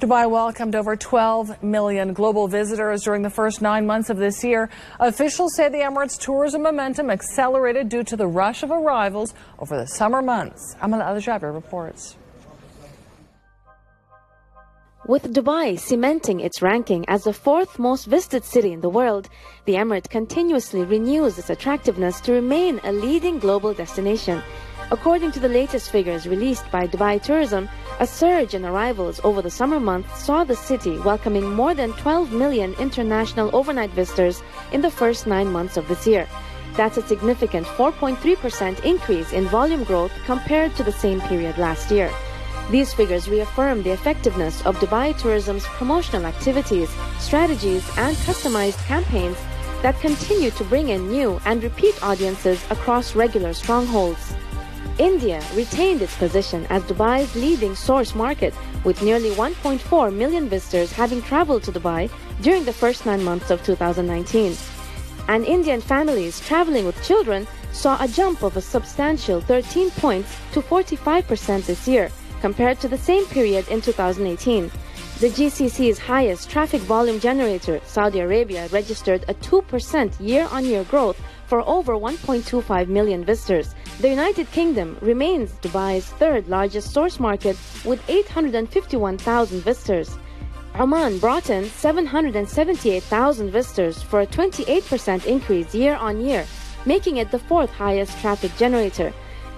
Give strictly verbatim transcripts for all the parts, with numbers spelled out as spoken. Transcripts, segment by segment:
Dubai welcomed over twelve million global visitors during the first nine months of this year. Officials say the Emirates tourism momentum accelerated due to the rush of arrivals over the summer months. Amal Al Jabri reports. With Dubai cementing its ranking as the fourth most visited city in the world, the Emirate continuously renews its attractiveness to remain a leading global destination. According to the latest figures released by Dubai Tourism, a surge in arrivals over the summer months saw the city welcoming more than twelve million international overnight visitors in the first nine months of this year. That's a significant four point three percent increase in volume growth compared to the same period last year. These figures reaffirm the effectiveness of Dubai Tourism's promotional activities, strategies, and customized campaigns that continue to bring in new and repeat audiences across regular strongholds. India retained its position as Dubai's leading source market, with nearly one point four million visitors having traveled to Dubai during the first nine months of two thousand nineteen. And Indian families traveling with children saw a jump of a substantial thirteen points to forty-five percent this year, compared to the same period in two thousand eighteen. The G C C's highest traffic volume generator, Saudi Arabia, registered a two percent year-on-year growth for over one point two five million visitors. The United Kingdom remains Dubai's third largest source market with eight hundred fifty-one thousand visitors. Oman brought in seven hundred seventy-eight thousand visitors for a twenty-eight percent increase year-on-year, making it the fourth highest traffic generator.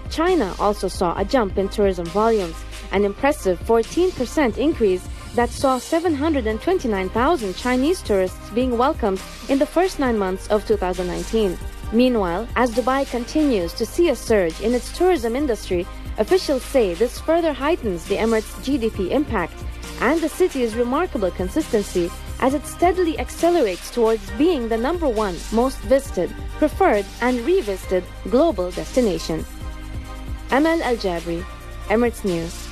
China also saw a jump in tourism volumes, an impressive fourteen percent increase that saw seven hundred twenty-nine thousand Chinese tourists being welcomed in the first nine months of two thousand nineteen. Meanwhile, as Dubai continues to see a surge in its tourism industry, officials say this further heightens the Emirates' G D P impact and the city's remarkable consistency as it steadily accelerates towards being the number one most visited, preferred, and revisited global destination. Amal Al Jabri, Emirates News.